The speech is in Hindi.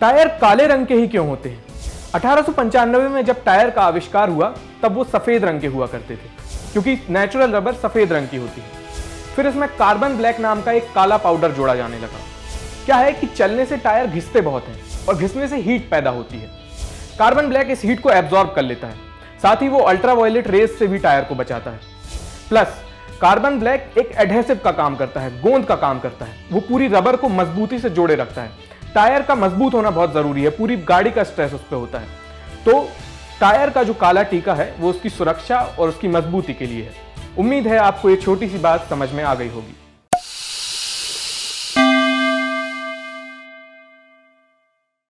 टायर काले रंग के ही क्यों होते हैं? 1895 में जब टायर का आविष्कार हुआ तब वो सफ़ेद रंग के हुआ करते थे, क्योंकि नेचुरल रबर सफ़ेद रंग की होती है। फिर इसमें कार्बन ब्लैक नाम का एक काला पाउडर जोड़ा जाने लगा। क्या है कि चलने से टायर घिसते बहुत हैं और घिसने से हीट पैदा होती है। कार्बन ब्लैक इस हीट को एब्जॉर्ब कर लेता है, साथ ही वो अल्ट्रावायलेट रेस से भी टायर को बचाता है। प्लस कार्बन ब्लैक एक एडहेसिव का काम करता है, गोंद का काम करता है। वो पूरी रबर को मजबूती से जोड़े रखता है। टायर का मजबूत होना बहुत ज़रूरी है, पूरी गाड़ी का स्ट्रेस उस पर होता है। तो टायर का जो काला टीका है वो उसकी सुरक्षा और उसकी मजबूती के लिए है। उम्मीद है आपको ये छोटी सी बात समझ में आ गई होगी।